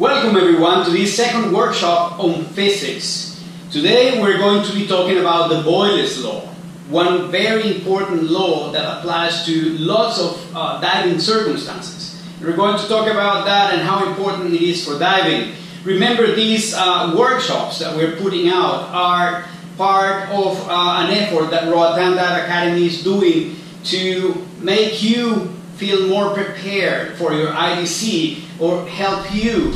Welcome everyone to this second workshop on physics. Today we're going to be talking about the Boyle's law, one very important law that applies to lots of diving circumstances. We're going to talk about that and how important it is for diving. Remember, these workshops that we're putting out are part of an effort that Roatan Dive Academy is doing to make you feel more prepared for your IDC or help you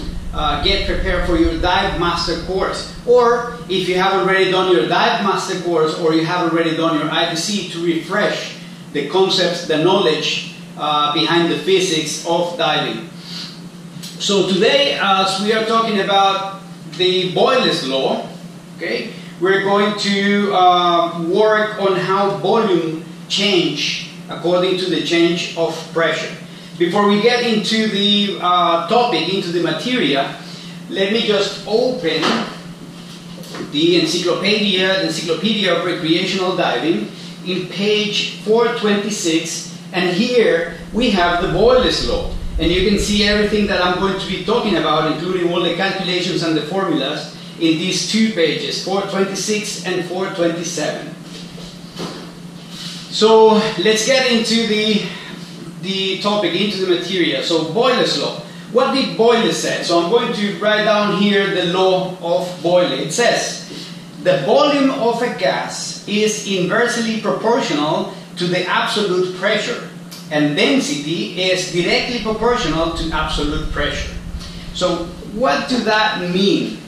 get prepared for your Dive Master course. Or if you have already done your Dive Master course or you have already done your IDC, to refresh the concepts, the knowledge behind the physics of diving. So today, as we are talking about the Boyle's law, okay, we're going to work on how volume change according to the change of pressure. Before we get into the topic, into the material, let me just open the Encyclopedia of Recreational Diving in page 426, and here we have the Boyle's law. And you can see everything that I'm going to be talking about, including all the calculations and the formulas, in these two pages, 426 and 427. So let's get into the topic, into the material. So Boyle's law. What did Boyle say? So I'm going to write down here the law of Boyle. It says, the volume of a gas is inversely proportional to the absolute pressure, and density is directly proportional to absolute pressure. So what does that mean?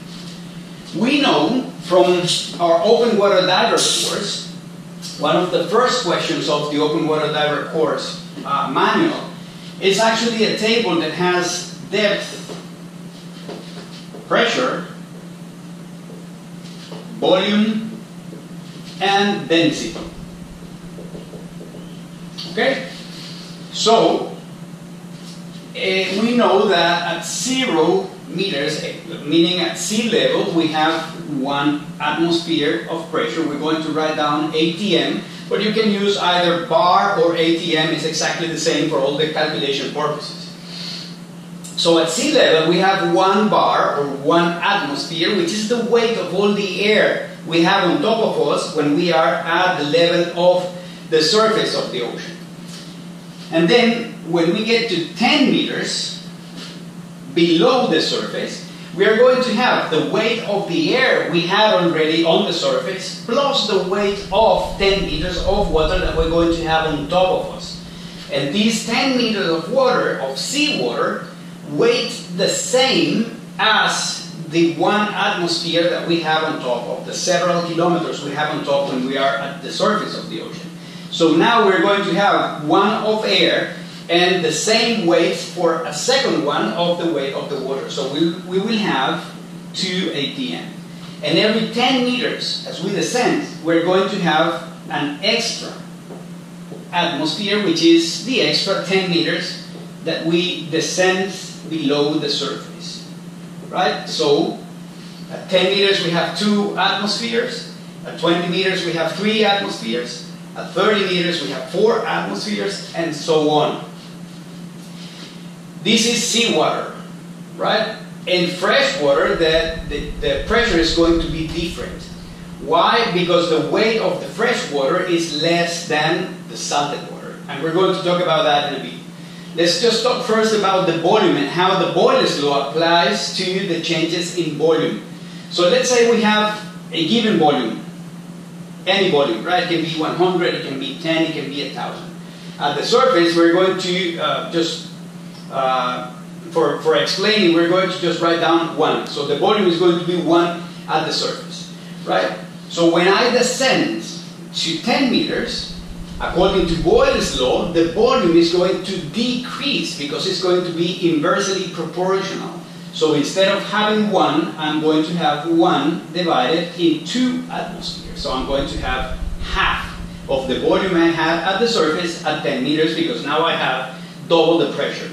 We know from our open water diver course, one of the first questions of the open water diver course manual is actually a table that has depth, pressure, volume, and density. Okay? So, we know that at 0 meters, meaning at sea level, we have 1 atmosphere of pressure. We're going to write down ATM, but you can use either bar or ATM. It's exactly the same for all the calculation purposes. So at sea level, we have 1 bar or 1 atmosphere, which is the weight of all the air we have on top of us when we are at the level of the surface of the ocean. And then, when we get to 10 meters below the surface, we are going to have the weight of the air we had already on the surface, plus the weight of 10 meters of water that we're going to have on top of us. And these 10 meters of water, of seawater, weigh the same as the 1 atmosphere that we have on top of, the several kilometers we have on top when we are at the surface of the ocean. So now we're going to have 1 of air and the same weight for a second one of the weight of the water. So we will have 2 ATM. And every 10 meters, as we descend, we're going to have an extra atmosphere, which is the extra 10 meters that we descend below the surface. Right? So at 10 meters we have 2 atmospheres. At 20 meters we have 3 atmospheres. At 30 meters, we have 4 atmospheres, and so on. This is seawater, right? In freshwater, the pressure is going to be different. Why? Because the weight of the freshwater is less than the salted water. And we're going to talk about that in a bit. Let's just talk first about the volume and how the Boyle's law applies to the changes in volume. So let's say we have a given volume. Any volume, right? It can be 100, it can be 10, it can be 1,000. At the surface, we're going to for explaining, we're going to just write down 1. So the volume is going to be 1 at the surface, right? So when I descend to 10 meters, according to Boyle's law, the volume is going to decrease because it's going to be inversely proportional. So instead of having 1, I'm going to have 1 divided in 2 atmospheres. So I'm going to have half of the volume I had at the surface at 10 meters because now I have double the pressure.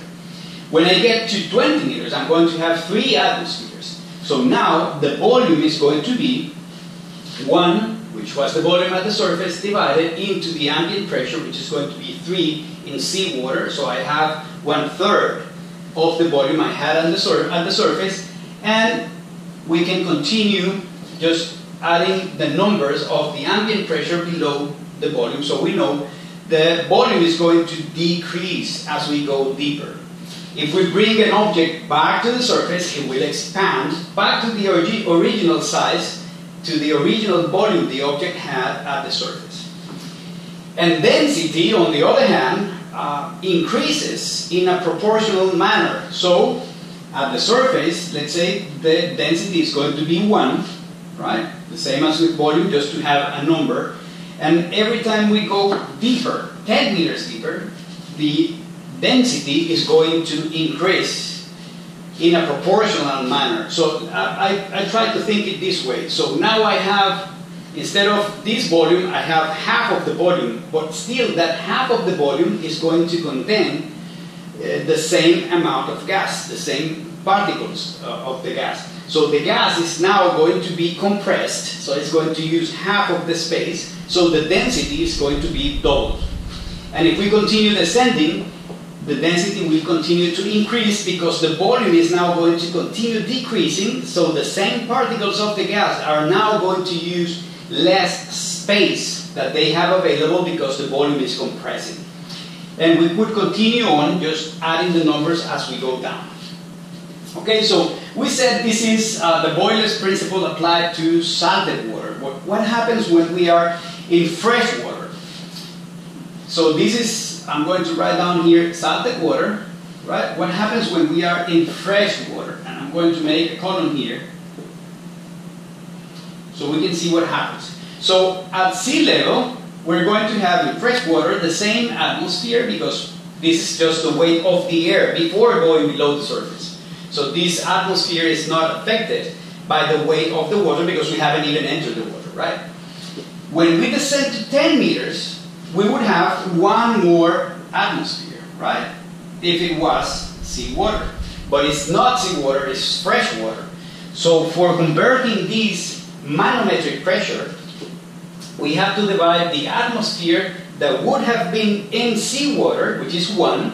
When I get to 20 meters, I'm going to have 3 atmospheres. So now the volume is going to be 1, which was the volume at the surface, divided into the ambient pressure, which is going to be 3 in seawater. So I have 1/3. of the volume I had at the surface, and we can continue just adding the numbers of the ambient pressure below the volume, so we know the volume is going to decrease as we go deeper. If we bring an object back to the surface, it will expand back to the original size, to the original volume the object had at the surface. And density, on the other hand, increases in a proportional manner. So, at the surface, let's say the density is going to be 1, right? The same as with volume, just to have a number. And every time we go deeper, 10 meters deeper, the density is going to increase in a proportional manner. So I try to think it this way. So now I have, instead of this volume, I have half of the volume, but still that half of the volume is going to contain the same amount of gas, the same particles of the gas. So the gas is now going to be compressed, so it's going to use half of the space, so the density is going to be doubled. And if we continue descending, the density will continue to increase because the volume is now going to continue decreasing, so the same particles of the gas are now going to use less space that they have available because the volume is compressing. And we could continue on just adding the numbers as we go down. Okay, so we said this is the Boyle's principle applied to salted water. What happens when we are in fresh water? So this is, I'm going to write down here salted water, right? What happens when we are in fresh water? And I'm going to make a column here so we can see what happens. So at sea level, we're going to have in fresh water the same atmosphere because this is just the weight of the air before going below the surface. So this atmosphere is not affected by the weight of the water because we haven't even entered the water, right? When we descend to 10 meters, we would have one more atmosphere, right? If it was seawater. But it's not seawater, it's fresh water. So for converting this manometric pressure, we have to divide the atmosphere that would have been in seawater, which is 1,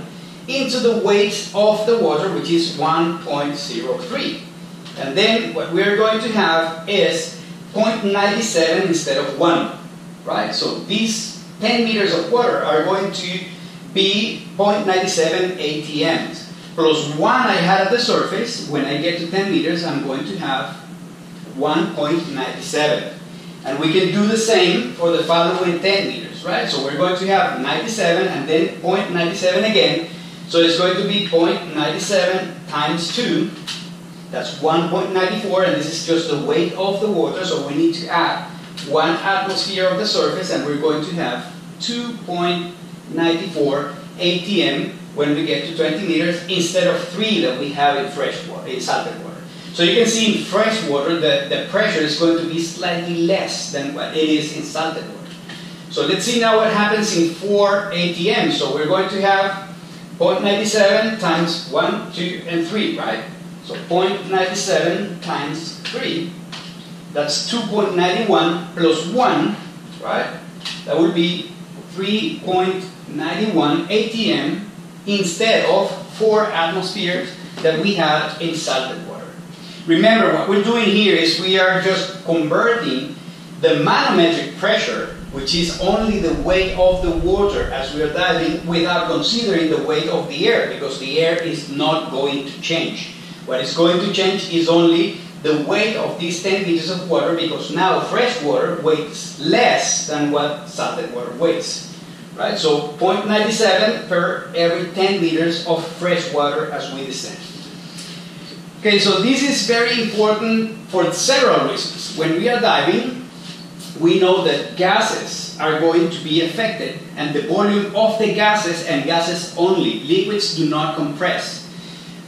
into the weight of the water, which is 1.03. And then what we're going to have is 0.97 instead of 1, right? So these 10 meters of water are going to be 0.97 ATMs. Plus 1 I had at the surface, when I get to 10 meters, I'm going to have 1.97. And we can do the same for the following 10 meters, right? So we're going to have 97 and then 0.97 again. So it's going to be 0.97 times 2. That's 1.94, and this is just the weight of the water, so we need to add one atmosphere of the surface, and we're going to have 2.94 ATM when we get to 20 meters instead of 3 that we have in fresh water, in salted water. So you can see in fresh water the pressure is going to be slightly less than what it is in salted water. So let's see now what happens in 4 ATMs. So we're going to have 0.97 times 1, 2, and 3, right? So 0.97 times 3. That's 2.91 plus 1, right? That would be 3.91 ATM instead of 4 atmospheres that we had in salted water. Remember, what we're doing here is we are just converting the manometric pressure, which is only the weight of the water as we are diving, without considering the weight of the air, because the air is not going to change. What is going to change is only the weight of these 10 liters of water, because now fresh water weighs less than what salted water weighs, right? So 0.97 per every 10 liters of fresh water as we descend. Okay, so this is very important for several reasons. When we are diving, we know that gases are going to be affected, and the volume of the gases, and gases only, liquids do not compress.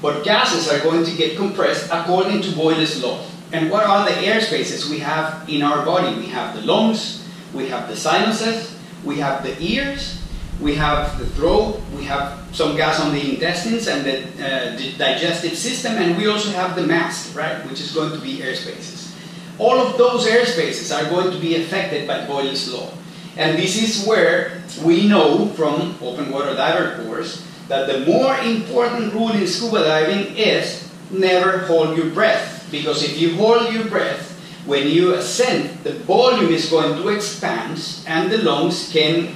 But gases are going to get compressed according to Boyle's law. And what are the air spaces we have in our body? We have the lungs, we have the sinuses, we have the ears, we have the throat, we have some gas on the intestines and the digestive system, and we also have the mast, right, which is going to be air spaces. All of those air spaces are going to be affected by Boyle's law. And this is where we know from open water diver course that the more important rule in scuba diving is never hold your breath. Because if you hold your breath, when you ascend, the volume is going to expand and the lungs can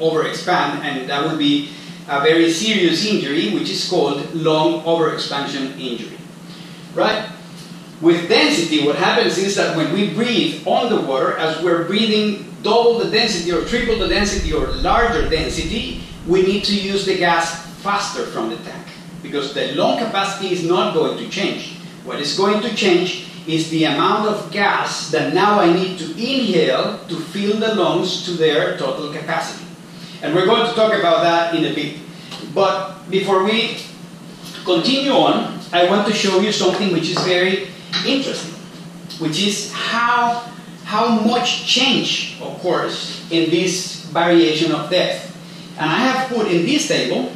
overexpand, and that would be a very serious injury, which is called lung overexpansion injury. Right? With density, what happens is that when we breathe on the water, as we're breathing double the density or triple the density or larger density, we need to use the gas faster from the tank because the lung capacity is not going to change. What is going to change is the amount of gas that now I need to inhale to fill the lungs to their total capacity. And we're going to talk about that in a bit. But before we continue on, I want to show you something which is very interesting, which is how much change occurs in this variation of depth. And I have put in this table,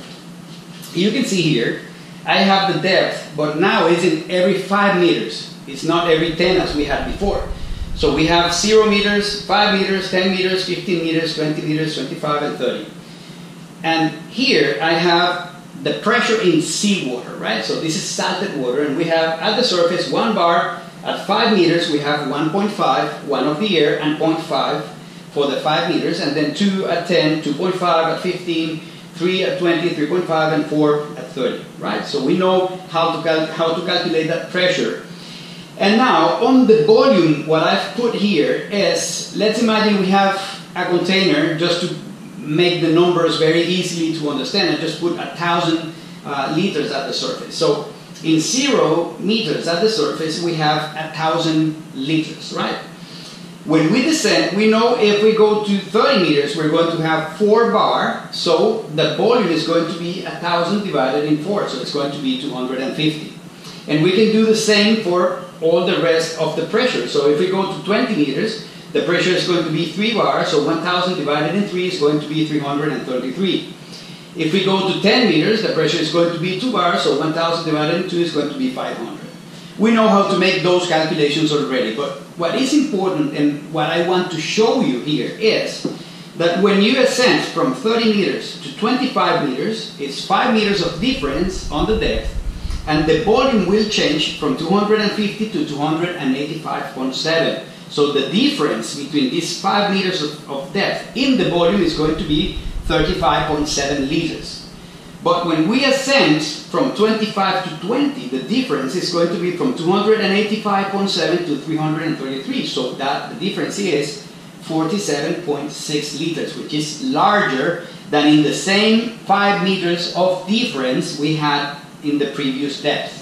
you can see here, I have the depth, but now it's in every 5 meters. It's not every 10 as we had before. So we have 0 meters, 5 meters, 10 meters, 15 meters, 20 meters, 25, and 30. And here I have the pressure in seawater, right? So this is salted water, and we have at the surface 1 bar. At 5 meters, we have 1.5, 1 of the air, and 0.5 for the 5 meters, and then 2 at 10, 2.5 at 15, 3 at 20, 3.5, and 4 at 30, right? So we know how to calculate that pressure. And now, on the volume, what I've put here is, let's imagine we have a container, just to make the numbers very easily to understand, and just put 1,000 liters at the surface. So in 0 meters at the surface, we have 1,000 liters, right? When we descend, we know if we go to 30 meters, we're going to have 4 bar, so the volume is going to be 1,000 divided in 4, so it's going to be 250. And we can do the same for all the rest of the pressure. So if we go to 20 meters, the pressure is going to be 3 bar, so 1,000 divided in 3 is going to be 333. If we go to 10 meters, the pressure is going to be 2 bar, so 1,000 divided in 2 is going to be 500. We know how to make those calculations already, but what is important and what I want to show you here is that when you ascend from 30 meters to 25 meters, it's 5 meters of difference on the depth, and the volume will change from 250 to 285.7. So the difference between these 5 meters of depth in the volume is going to be 35.7 liters. But when we ascend from 25 to 20, the difference is going to be from 285.7 to 333. So that the difference is 47.6 liters, which is larger than in the same 5 meters of difference we had in the previous depth.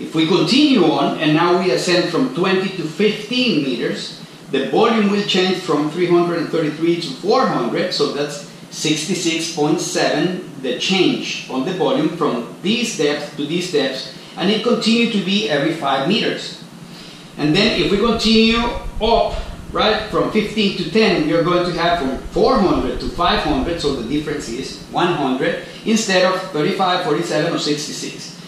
If we continue on, and now we ascend from 20 to 15 meters, the volume will change from 333 to 400, so that's 66.7, the change on the volume from these depths to these depths, and it continues to be every 5 meters. And then if we continue up, right, from 15 to 10, you're going to have from 400 to 500, so the difference is 100, instead of 35, 47, or 66.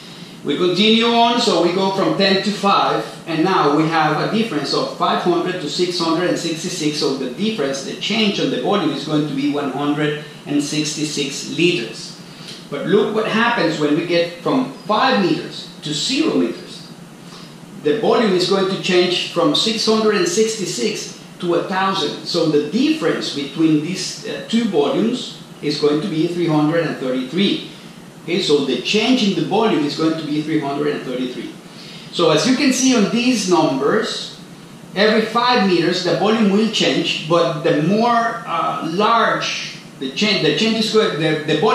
We continue on, so we go from 10 to 5, and now we have a difference of 500 to 666, so the difference, the change on the volume is going to be 166 liters. But look what happens when we get from 5 meters to 0 meters. The volume is going to change from 666 to 1,000, so the difference between these two volumes is going to be 333. Okay, so the change in the volume is going to be 333. So as you can see on these numbers, every 5 meters the volume will change, but the more large the volume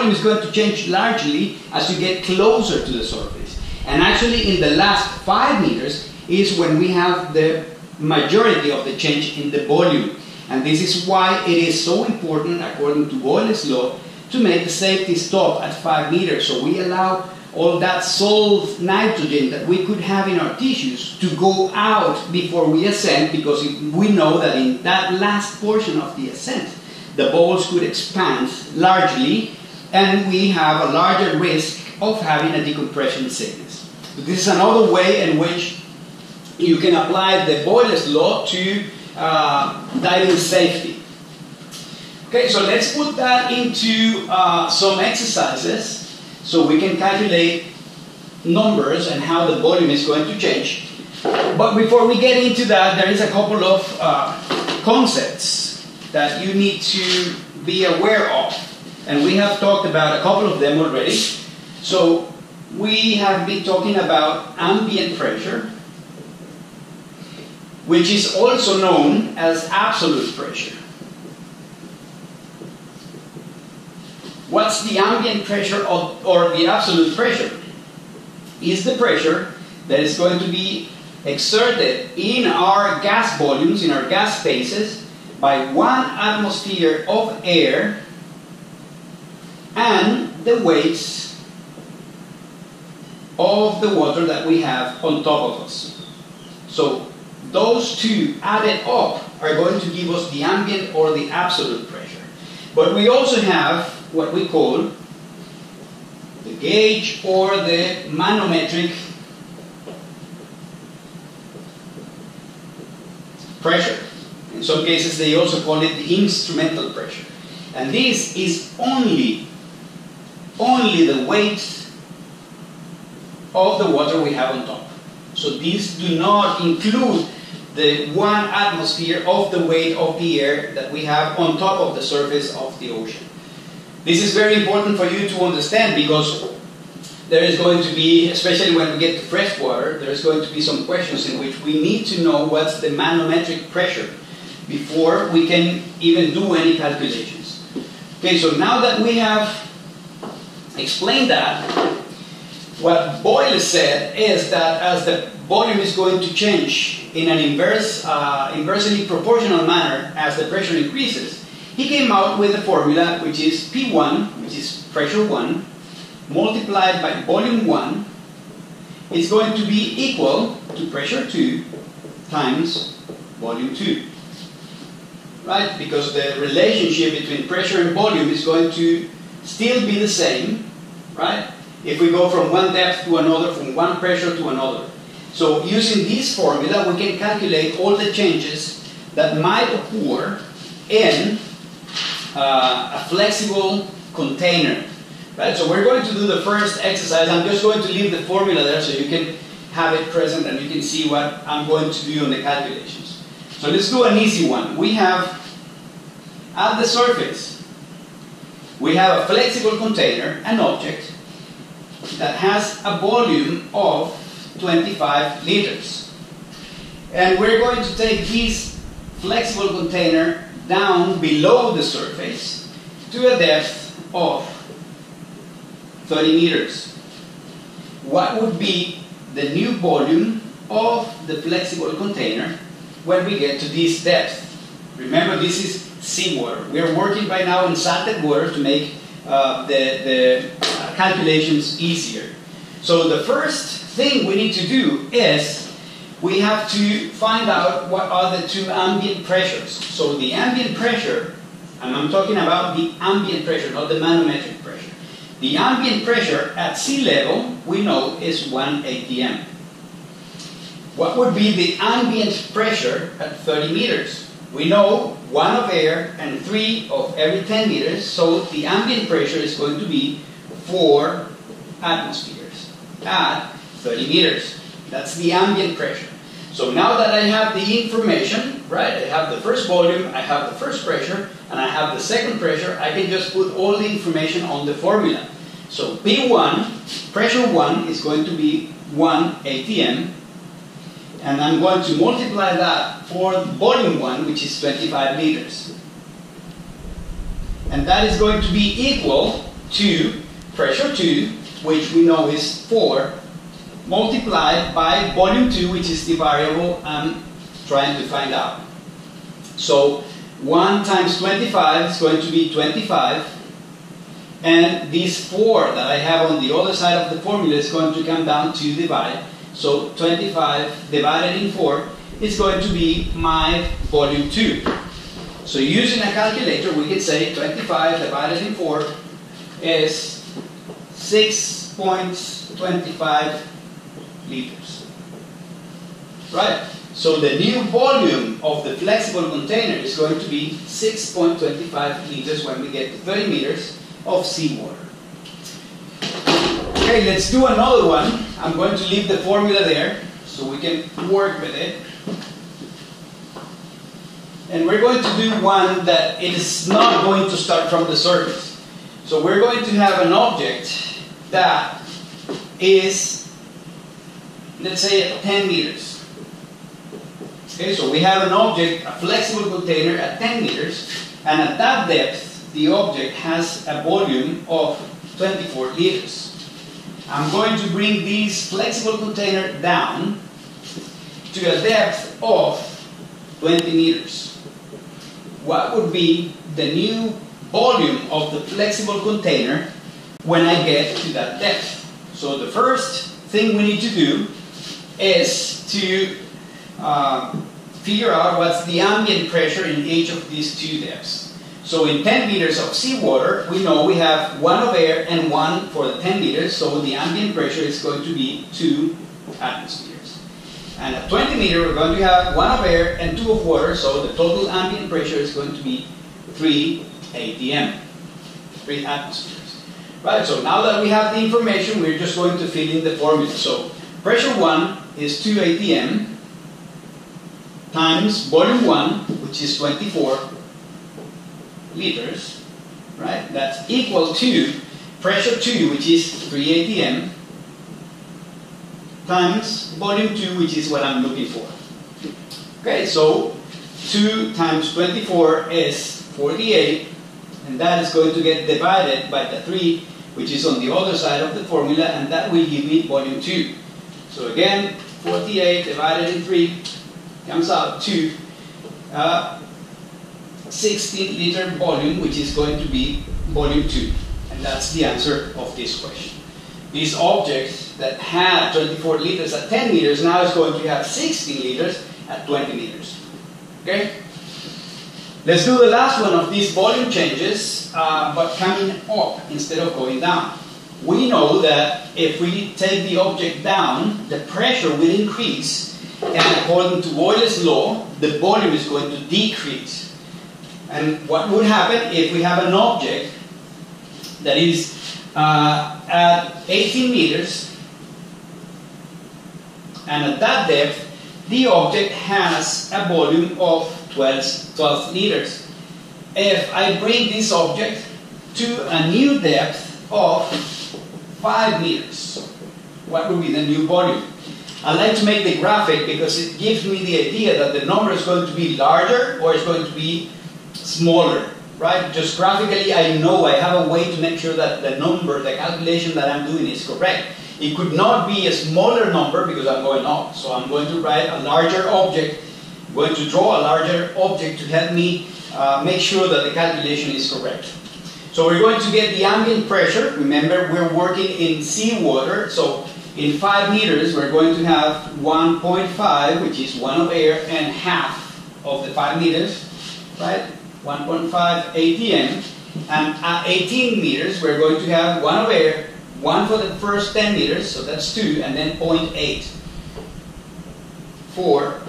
is going to change largely as you get closer to the surface. And actually in the last 5 meters is when we have the majority of the change in the volume. And this is why it is so important, according to Boyle's law, to make the safety stop at 5 meters, so we allow all that solved nitrogen that we could have in our tissues to go out before we ascend, because we know that in that last portion of the ascent, the bowels could expand largely, and we have a larger risk of having a decompression sickness. So this is another way in which you can apply the Boyle's law to diving safety. Okay, so let's put that into some exercises So we can calculate numbers and how the volume is going to change. But before we get into that, there is a couple of concepts that you need to be aware of. And we have talked about a couple of them already. So we have been talking about ambient pressure, which is also known as absolute pressure. What's the ambient pressure or the absolute pressure? Is the pressure that is going to be exerted in our gas volumes, in our gas spaces, by one atmosphere of air and the weights of the water that we have on top of us. So those two added up are going to give us the ambient or the absolute pressure. But we also have what we call the gauge or the manometric pressure. In some cases they also call it the instrumental pressure. And this is only the weight of the water we have on top. So these do not include the one atmosphere of the weight of the air that we have on top of the surface of the ocean. This is very important for you to understand, because there is going to be, especially when we get to fresh water, there is going to be some questions in which we need to know what's the manometric pressure before we can even do any calculations. Okay, so now that we have explained that, what Boyle said is that as the volume is going to change in an inversely proportional manner as the pressure increases, he came out with a formula which is P1, which is pressure 1, multiplied by volume 1, is going to be equal to pressure 2 times volume 2. Right? Because the relationship between pressure and volume is going to still be the same, right? If we go from one depth to another, from one pressure to another. So using this formula, we can calculate all the changes that might occur in a flexible container, right? So we're going to do the first exercise. I'm just going to leave the formula there so you can have it present and you can see what I'm going to do on the calculations. So let's do an easy one. We have, at the surface, we have a flexible container, an object, that has a volume of 25 liters. And we're going to take this flexible container down below the surface to a depth of 30 meters. What would be the new volume of the flexible container when we get to this depth? Remember, this is seawater. We are working right now in salted water to make the calculations easier. So the first thing we need to do is we have to find out what are the two ambient pressures. So the ambient pressure, and I'm talking about the ambient pressure, not the manometric pressure. The ambient pressure at sea level, we know, is 1 atm. What would be the ambient pressure at 30 meters? We know 1 of air and 3 of every 10 meters, so the ambient pressure is going to be 4 atmospheres at 30 meters. That's the ambient pressure. So now that I have the information, right, I have the first volume, I have the first pressure, and I have the second pressure, I can just put all the information on the formula. So P1, pressure 1, is going to be 1 atm, and I'm going to multiply that for volume 1, which is 25 liters. And that is going to be equal to pressure 2, which we know is 4, multiplied by volume 2, which is the variable I'm trying to find out. So 1 times 25 is going to be 25, and this 4 that I have on the other side of the formula is going to come down to divide. So 25 divided in 4 is going to be my volume 2. So using a calculator, we can say 25 divided in 4 is 6.25 liters, right? So the new volume of the flexible container is going to be 6.25 liters when we get to 30 meters of seawater. Okay, let's do another one. I'm going to leave the formula there so we can work with it. And we're going to do one that it is not going to start from the surface. So we're going to have an object that is, let's say, at 10 meters. Okay, so we have an object, a flexible container at 10 meters, and at that depth, the object has a volume of 24 liters. I'm going to bring this flexible container down to a depth of 20 meters. What would be the new volume of the flexible container when I get to that depth? So the first thing we need to do is to figure out what's the ambient pressure in each of these two depths. So in 10 meters of seawater, we know we have one of air and one for the 10 meters, so the ambient pressure is going to be 2 atmospheres. And at 20 meters, we're going to have one of air and 2 of water, so the total ambient pressure is going to be 3 atm, 3 atmospheres. Right, so now that we have the information, we're just going to fill in the formula. So pressure 1 is 2 atm times volume 1, which is 24 liters, right? That's equal to pressure 2, which is 3 atm, times volume 2, which is what I'm looking for. Okay, so 2 times 24 is 48, and that is going to get divided by the 3, which is on the other side of the formula, and that will give me volume 2. So again, 48 divided in 3 comes out to 16 liter volume, which is going to be volume 2. And that's the answer of this question. This object that had 24 liters at 10 meters now is going to have 16 liters at 20 meters. Okay? Let's do the last one of these volume changes, but coming up instead of going down. We know that if we take the object down, the pressure will increase, and according to Boyle's law, the volume is going to decrease. And what would happen if we have an object that is at 18 meters, and at that depth, the object has a volume of 12 liters. If I bring this object to a new depth of 5 meters, what would be the new volume? I like to make the graphic because it gives me the idea that the number is going to be larger or it's going to be smaller, right? Just graphically, I know I have a way to make sure that the number, the calculation that I'm doing is correct. It could not be a smaller number because I'm going up. So I'm going to write a larger object, I'm going to draw a larger object to help me make sure that the calculation is correct. So we're going to get the ambient pressure. Remember, we're working in seawater. So in 5 meters, we're going to have 1.5, which is 1 of air and half of the 5 meters, right? 1.5 atm, and at 18 meters we're going to have 1 of air, 1 for the first 10 meters, so that's 2, and then 0.8 for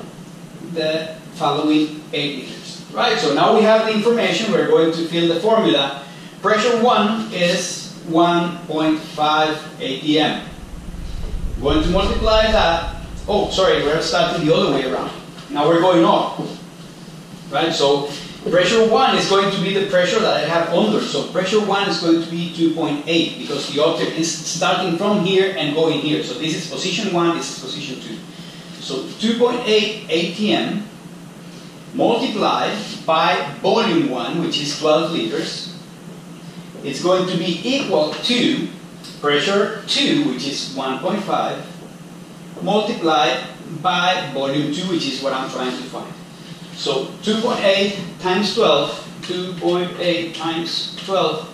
the following 8 meters. Right, so now we have the information, we're going to fill the formula. Pressure 1 is 1.5 atm. We're going to multiply that, oh sorry, we're starting the other way around. Now we're going up, right, so pressure 1 is going to be the pressure that I have under, so pressure 1 is going to be 2.8 because the object is starting from here and going here. So this is position 1, this is position 2. So 2.8 atm multiplied by volume 1, which is 12 liters, it's going to be equal to pressure 2, which is 1.5, multiplied by volume 2, which is what I'm trying to find. So 2.8 times 12, 2.8 times 12,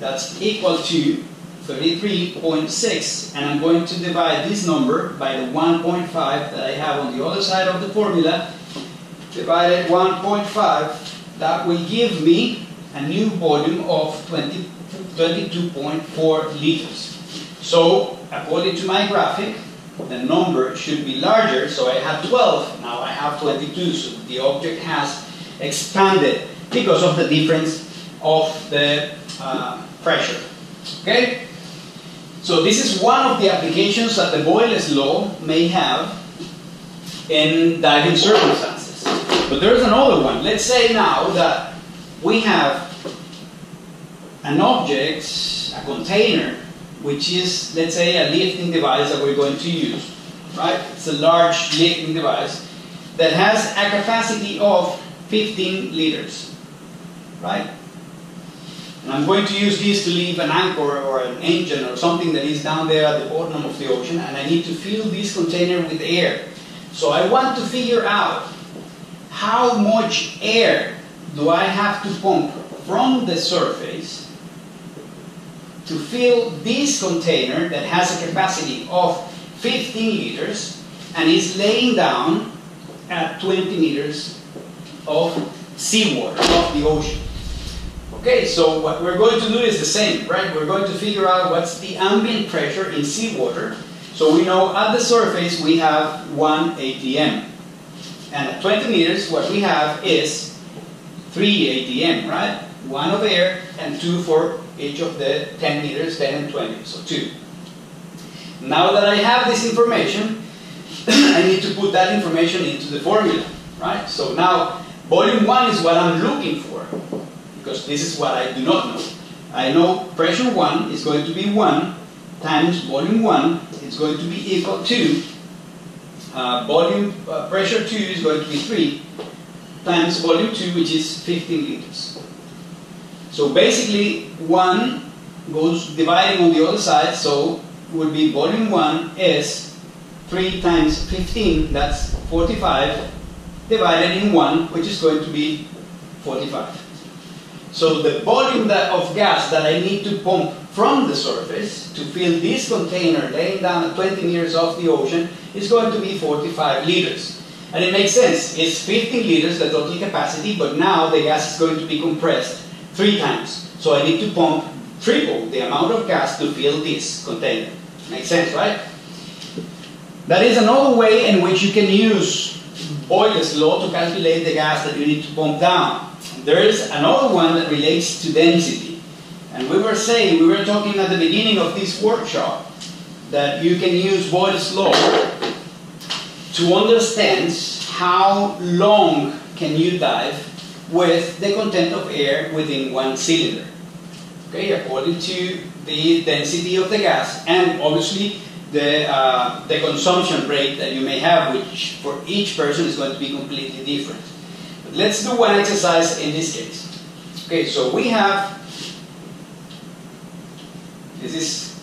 that's equal to 33.6. And I'm going to divide this number by the 1.5 that I have on the other side of the formula. Divided 1.5, that will give me a new volume of 22.4 liters. So, according to my graphic, the number should be larger, so I had 12, now I have 22, so the object has expanded because of the difference of the pressure. Okay? So this is one of the applications that the Boyle's law may have in diving circumstances. But there's another one. Let's say now that we have an object, a container, which is, let's say, a lifting device that we're going to use, right? It's a large lifting device that has a capacity of 15 liters, right? And I'm going to use this to lift an anchor or an engine or something that is down there at the bottom of the ocean, and I need to fill this container with air. So I want to figure out how much air do I have to pump from the surface to fill this container that has a capacity of 15 liters and is laying down at 20 meters of seawater, of the ocean. Okay, so what we're going to do is the same, right? We're going to figure out what's the ambient pressure in seawater. So we know at the surface we have 1 atm. And at 20 meters what we have is 3 atm, right? 1 of air and 2 for each of the 10 meters, 10 and 20, so 2. Now that I have this information, I need to put that information into the formula, right? So now volume 1 is what I'm looking for, because this is what I do not know. I know pressure 1 is going to be 1 times volume 1 is going to be equal to pressure 2 is going to be 3 times volume 2, which is 15 liters. So basically 1 goes dividing on the other side, so it would be volume 1 is 3 times 15, that's 45, divided in 1, which is going to be 45. So the volume of gas that I need to pump from the surface to fill this container laying down at 20 meters off the ocean is going to be 45 liters. And it makes sense, it's 15 liters the total capacity, but now the gas is going to be compressed 3 times. So I need to pump triple the amount of gas to fill this container. Makes sense, right? That is another way in which you can use Boyle's law to calculate the gas that you need to pump down. There is another one that relates to density. And we were talking at the beginning of this workshop that you can use Boyle's law to understand how long can you dive with the content of air within one cylinder. Okay, according to the density of the gas and obviously the consumption rate that you may have, which for each person is going to be completely different. Let's do one exercise in this case. Okay, so we have this is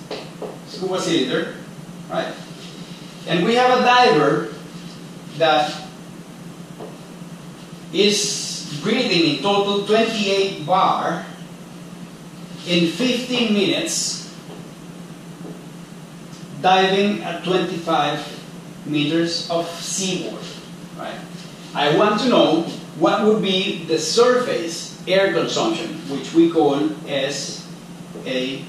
scuba cylinder, right? And we have a diver that is breathing in total 28 bar in 15 minutes, diving at 25 meters of seawater, right? I want to know what would be the surface air consumption, which we call SAC,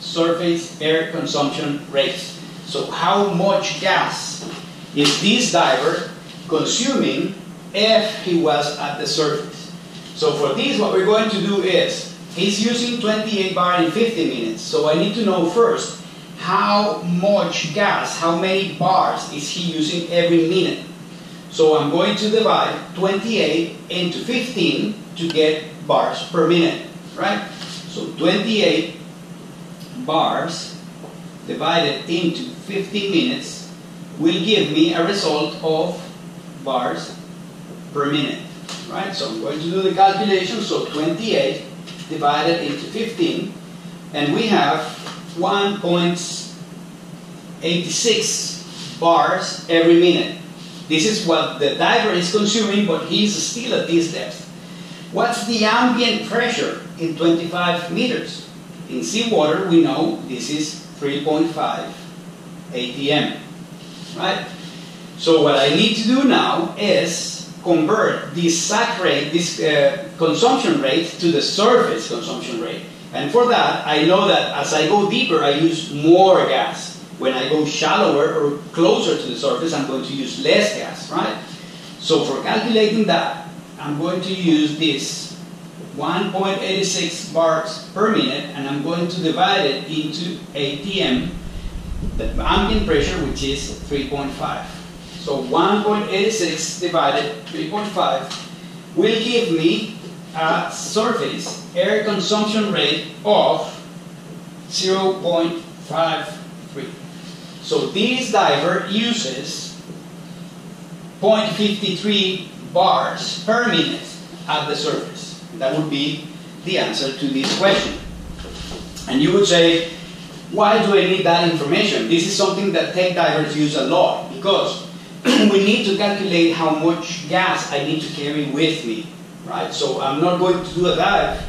surface air consumption rate. So how much gas is this diver consuming if he was at the surface? So for this, what we're going to do is, he's using 28 bar in 15 minutes, so I need to know first how much gas, how many bars is he using every minute. So I'm going to divide 28 into 15 to get bars per minute, right? So 28 bars divided into 15 minutes will give me a result of bars per minute, right? So I'm going to do the calculation, so 28 divided into 15, and we have 1.86 bars every minute. This is what the diver is consuming, but he's still at this depth. What's the ambient pressure in 25 meters? In seawater, we know this is 3.5 atm, right? So what I need to do now is convert this SAC rate, this consumption rate, to the surface consumption rate. And for that, I know that as I go deeper, I use more gas. When I go shallower or closer to the surface, I'm going to use less gas, right? So for calculating that, I'm going to use this 1.86 bars per minute, and I'm going to divide it into ATM, the ambient pressure, which is 3.5. So 1.86 divided 3.5 will give me a surface air consumption rate of 0.53. So this diver uses 0.53 bars per minute at the surface. That would be the answer to this question. And you would say, why do I need that information? This is something that tech divers use a lot, because we need to calculate how much gas I need to carry with me, right? So I'm not going to do a dive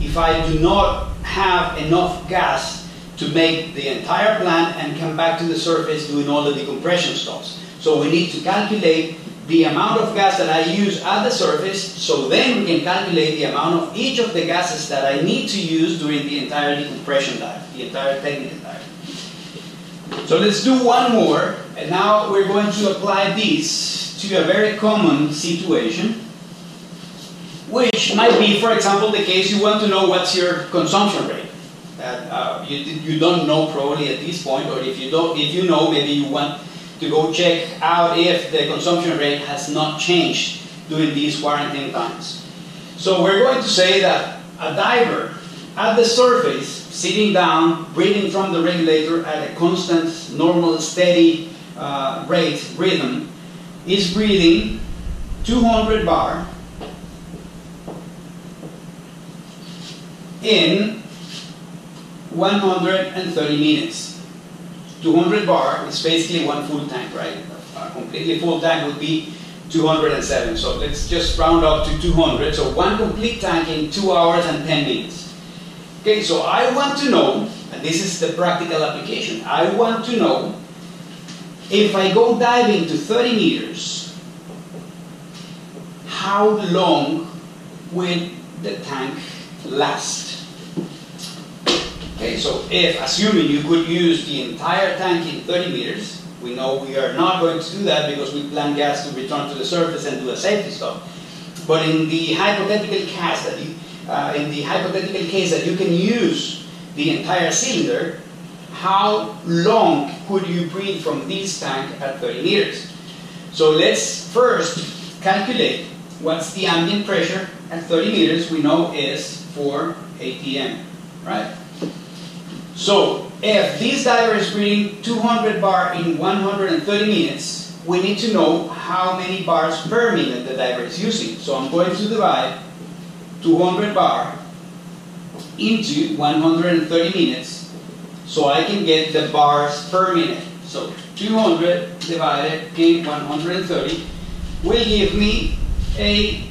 if I do not have enough gas to make the entire plant and come back to the surface doing all the decompression stops. So we need to calculate the amount of gas that I use at the surface, so then we can calculate the amount of each of the gases that I need to use during the entire decompression dive, the entire technical dive. So let's do one more, and now we're going to apply this to a very common situation, which might be, for example, the case you want to know what's your consumption rate. That you don't know probably at this point, or if you don't, if you know, maybe you want to go check out if the consumption rate has not changed during these quarantine times. So we're going to say that a diver at the surface, sitting down, breathing from the regulator at a constant, normal, steady rate, rhythm, is breathing 200 bar in 130 minutes. 200 bar is basically one full tank, right? A completely full tank would be 207. So let's just round up to 200. So one complete tank in 2 hours and 10 minutes. Okay, so I want to know, and this is the practical application, I want to know if I go diving to 30 meters, how long will the tank last? Okay, so if, assuming you could use the entire tank in 30 meters, we know we are not going to do that because we plan gas to return to the surface and do a safety stop. But in the hypothetical case that you, can use the entire cylinder, how long could you breathe from this tank at 30 meters? So let's first calculate what's the ambient pressure at 30 meters. We know is 4 atm, right? So, if this diver is breathing 200 bar in 130 minutes, we need to know how many bars per minute the diver is using. So I'm going to divide 200 bar into 130 minutes, so I can get the bars per minute. So 200 divided in 130 will give me a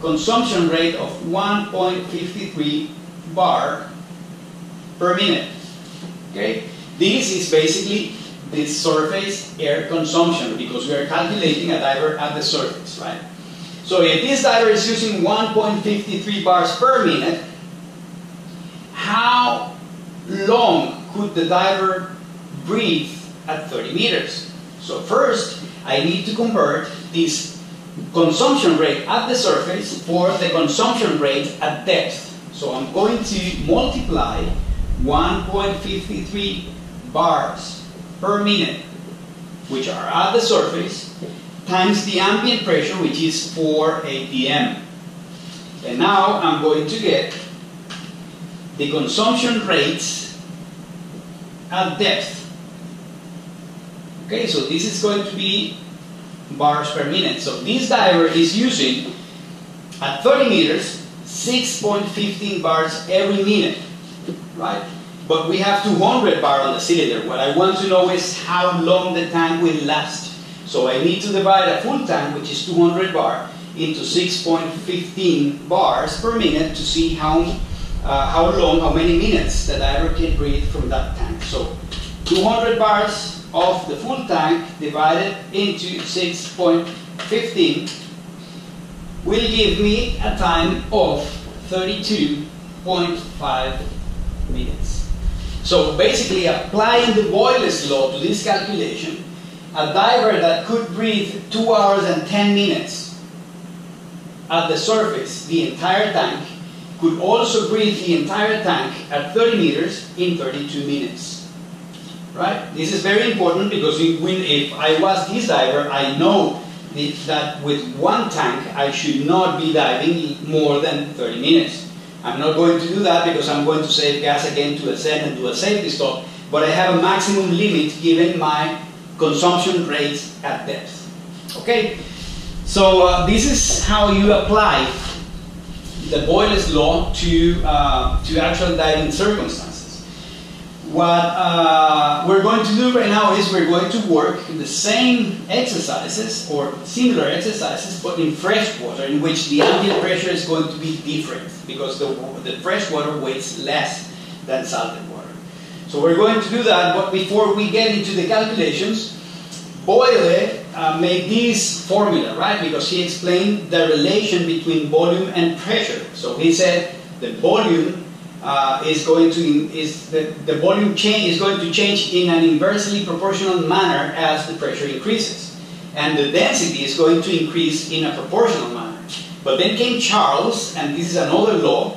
consumption rate of 1.53 bar per minute. Okay? This is basically the surface air consumption, because we are calculating a diver at the surface, right? So if this diver is using 1.53 bars per minute, how long could the diver breathe at 30 meters? So first, I need to convert this consumption rate at the surface for the consumption rate at depth. So I'm going to multiply 1.53 bars per minute, which are at the surface, times the ambient pressure, which is 4 atm. And now I'm going to get the consumption rates at depth. Okay, so this is going to be bars per minute. So this diver is using, at 30 meters, 6.15 bars every minute. Right? But we have 200 bar on the cylinder. What I want to know is how long the tank will last. So I need to divide a full tank, which is 200 bar, into 6.15 bars per minute to see how many minutes the diver can breathe from that tank. So 200 bars of the full tank divided into 6.15 will give me a time of 32.5 minutes. So basically, applying the Boyle's law to this calculation, a diver that could breathe 2 hours and 10 minutes at the surface the entire tank could also breathe the entire tank at 30 meters in 32 minutes. Right? This is very important because if I was this diver, I know that with one tank I should not be diving more than 30 minutes. I'm not going to do that because I'm going to save gas again to ascend and do a safety stop, but I have a maximum limit given my consumption rates at depth. Okay, so this is how you apply the Boyle's law to actual diving circumstances. What we're going to do right now is we're going to work the same exercises or similar exercises but in fresh water, in which the ambient pressure is going to be different because the fresh water weighs less than salted water. So we're going to do that, but before we get into the calculations, Boyle made this formula, right? Because he explained the relation between volume and pressure. So he said the volume the volume change is going to change in an inversely proportional manner as the pressure increases, and the density is going to increase in a proportional manner. But then came Charles, and this is another law,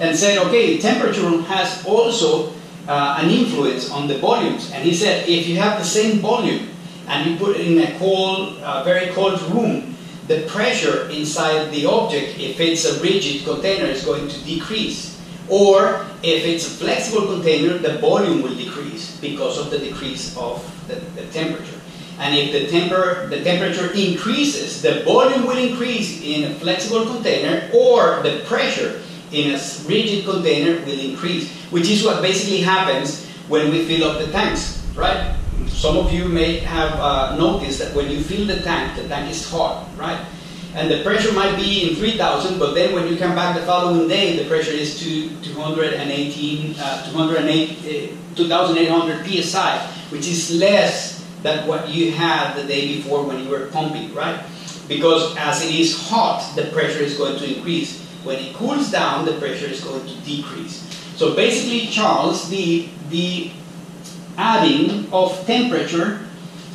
and said, okay, temperature has also an influence on the volumes. And he said if you have the same volume and you put it in a cold, very cold room, the pressure inside the object, if it's a rigid container, is going to decrease. Or if it's a flexible container, the volume will decrease because of the decrease of the temperature. And if the temperature increases, the volume will increase in a flexible container, or the pressure in a rigid container will increase, which is what basically happens when we fill up the tanks, right? Some of you may have noticed that when you fill the tank is hot, right? And the pressure might be in 3,000, but then when you come back the following day, the pressure is 2,800 psi, which is less than what you had the day before when you were pumping, right? Because as it is hot, the pressure is going to increase. When it cools down, the pressure is going to decrease. So basically, Charles did the adding of temperature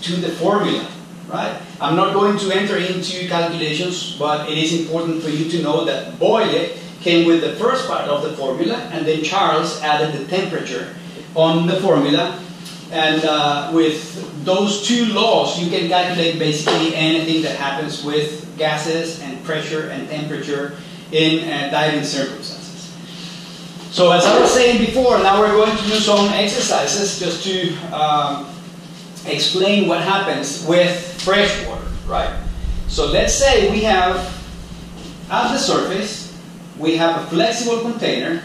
to the formula, right? I'm not going to enter into calculations, but it is important for you to know that Boyle came with the first part of the formula, and then Charles added the temperature on the formula, and with those two laws you can calculate basically anything that happens with gases and pressure and temperature in diving circumstances. So as I was saying before, now we're going to do some exercises just to explain what happens with fresh water, right? So let's say we have, at the surface, we have a flexible container,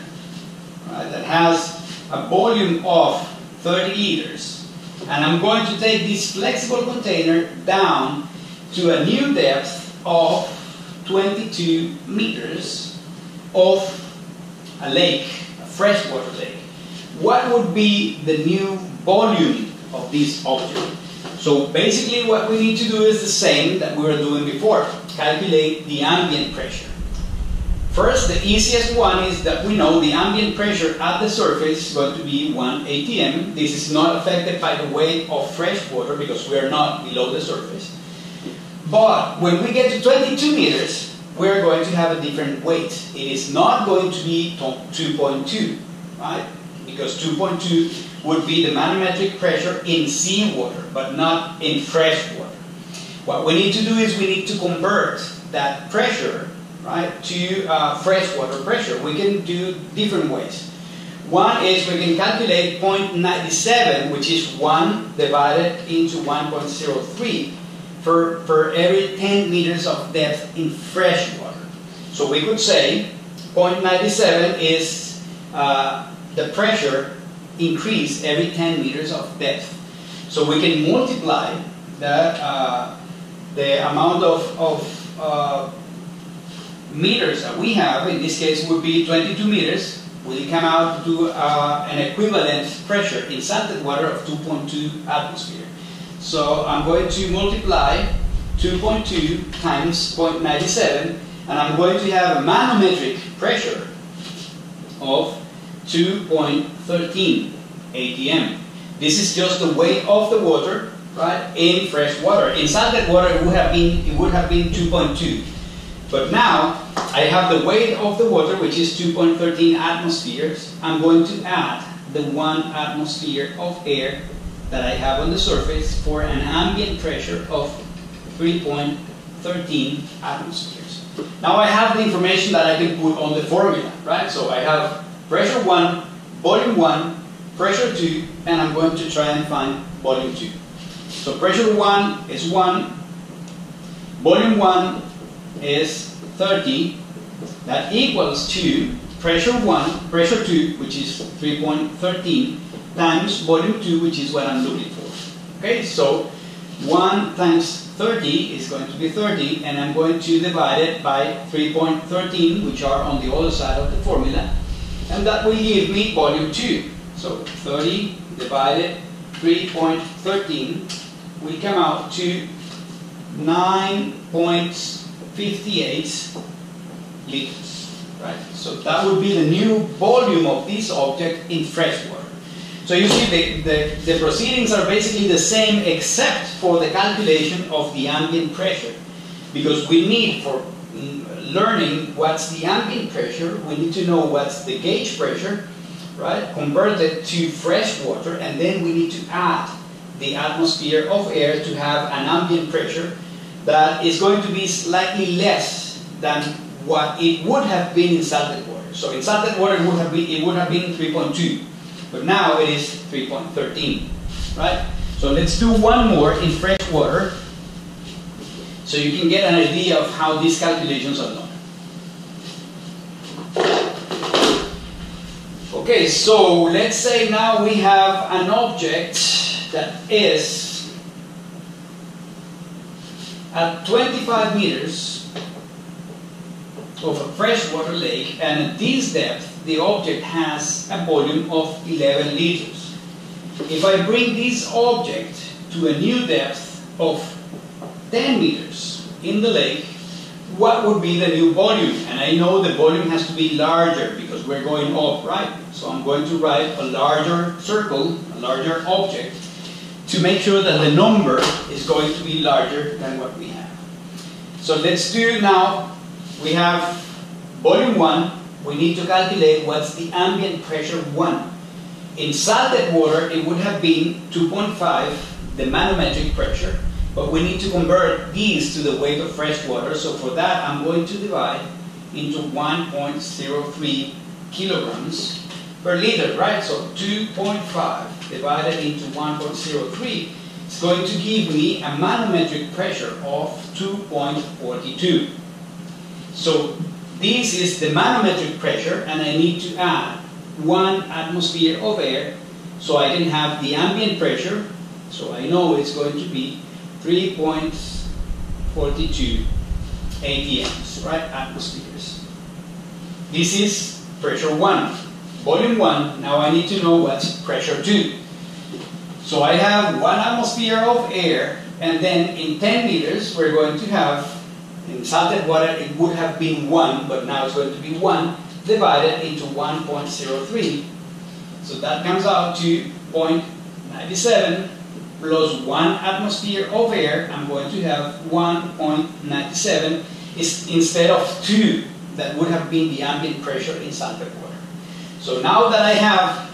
right, that has a volume of 30 liters. And I'm going to take this flexible container down to a new depth of 22 meters of a lake, a freshwater lake. What would be the new volume of this object? So basically what we need to do is the same that we were doing before, calculate the ambient pressure. First, the easiest one is that we know the ambient pressure at the surface is going to be 1 atm. This is not affected by the weight of freshwater because we are not below the surface. But when we get to 22 meters, we're going to have a different weight. It is not going to be 2.2, right? Because 2.2 would be the manometric pressure in seawater, but not in fresh water. What we need to do is we need to convert that pressure, right, to freshwater pressure. We can do different ways. One is we can calculate 0.97, which is 1 divided into 1.03. For every 10 meters of depth in fresh water. So we could say 0.97 is the pressure increase every 10 meters of depth. So we can multiply the amount of meters that we have, in this case would be 22 meters, will come out to an equivalent pressure in salted water of 2.2 atmosphere. So I'm going to multiply 2.2 times 0.97, and I'm going to have a manometric pressure of 2.13 atm. This is just the weight of the water, right, in fresh water. In salted water, it would have been 2.2. But now, I have the weight of the water, which is 2.13 atmospheres. I'm going to add the 1 atmosphere of air that I have on the surface for an ambient pressure of 3.13 atmospheres. Now I have the information that I can put on the formula, right? So I have pressure 1, volume 1, pressure 2, and I'm going to try and find volume 2. So pressure 1 is 1, volume 1 is 30, that equals to pressure 1, pressure 2, which is 3.13, times volume 2, which is what I'm looking for. Okay, so 1 times 30 is going to be 30, and I'm going to divide it by 3.13, which are on the other side of the formula, and that will give me volume 2. So 30 divided 3.13 will come out to 9.58 liters, right? So that would be the new volume of this object in fresh water. So you see the proceedings are basically the same except for the calculation of the ambient pressure. Because we need, for learning what's the ambient pressure, we need to know what's the gauge pressure, right? Converted to fresh water, and then we need to add the atmosphere of air to have an ambient pressure that is going to be slightly less than what it would have been in salted water. So in salted water it would have been 3.2. But now it is 3.13, right? So let's do one more in fresh water so you can get an idea of how these calculations are done. Okay, so let's say now we have an object that is at 25 meters of a freshwater lake, and at this depth, the object has a volume of 11 liters. If I bring this object to a new depth of 10 meters in the lake, what would be the new volume? And I know the volume has to be larger because we're going up, right? So I'm going to write a larger circle, a larger object, to make sure that the number is going to be larger than what we have. So let's do now, we have volume 1, we need to calculate what's the ambient pressure 1. In salted water, it would have been 2.5, the manometric pressure, but we need to convert these to the weight of fresh water, so for that I'm going to divide into 1.03 kilograms per liter, right? So 2.5 divided into 1.03 is going to give me a manometric pressure of 2.42. So this is the manometric pressure, and I need to add 1 atmosphere of air so I can have the ambient pressure, so I know it's going to be 3.42 atms, right, atmospheres. This is pressure 1, volume 1, now I need to know what's pressure 2. So I have 1 atmosphere of air, and then in 10 meters we're going to have, in salted water it would have been 1, but now it's going to be 1 divided into 1.03. So that comes out to 0.97 plus 1 atmosphere of air. I'm going to have 1.97 instead of 2. That would have been the ambient pressure in salted water. So now that I have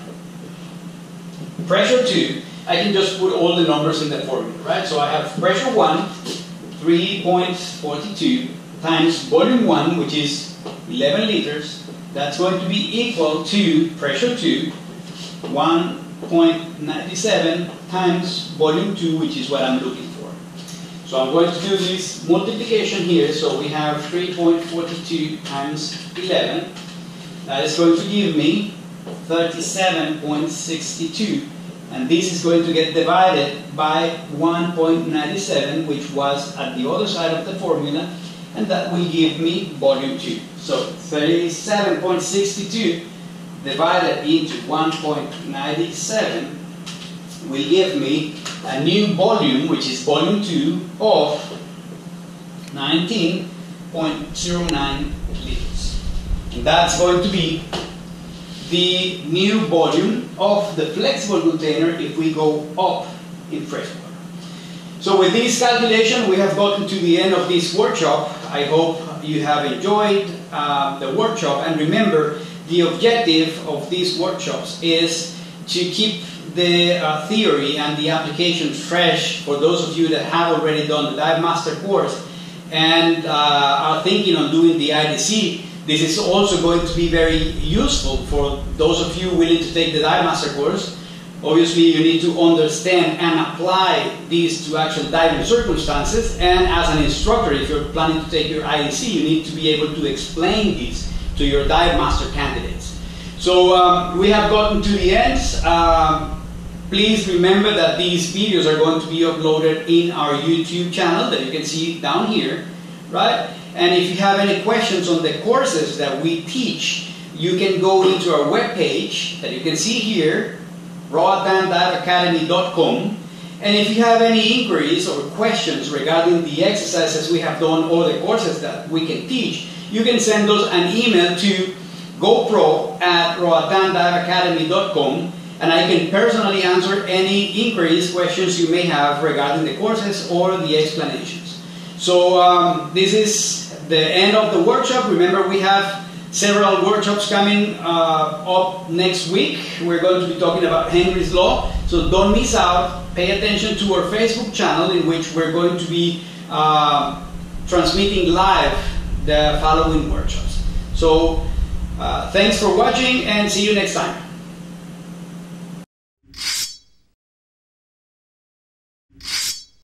pressure 2, I can just put all the numbers in the formula, right? So I have pressure 1. 3.42 times volume 1, which is 11 liters, that's going to be equal to pressure 2, 1.97 times volume 2, which is what I'm looking for. So I'm going to do this multiplication here, so we have 3.42 times 11, that is going to give me 37.62. And this is going to get divided by 1.97, which was at the other side of the formula, and that will give me volume 2. So 37.62 divided into 1.97 will give me a new volume, which is volume 2, of 19.09 liters. And that's going to be the new volume of the flexible container if we go up in fresh water. So with this calculation, we have gotten to the end of this workshop. I hope you have enjoyed the workshop. And remember, the objective of these workshops is to keep the theory and the application fresh for those of you that have already done the Dive Master course and are thinking on doing the IDC. This is also going to be very useful for those of you willing to take the Dive Master course. Obviously, you need to understand and apply these to actual diving circumstances, and as an instructor, if you're planning to take your IDC, you need to be able to explain these to your Dive Master candidates. So we have gotten to the end. Please remember that these videos are going to be uploaded in our YouTube channel that you can see down here, right? And if you have any questions on the courses that we teach, you can go into our webpage that you can see here, roatandiveacademy.com, and if you have any inquiries or questions regarding the exercises we have done or the courses that we can teach, you can send us an email to gopro@roatandiveacademy.com, and I can personally answer any inquiries, questions you may have regarding the courses or the explanations. So this is the end of the workshop. Remember, we have several workshops coming up next week. We're going to be talking about Henry's Law, so don't miss out. Pay attention to our Facebook channel, in which we're going to be transmitting live the following workshops. So thanks for watching, and see you next time.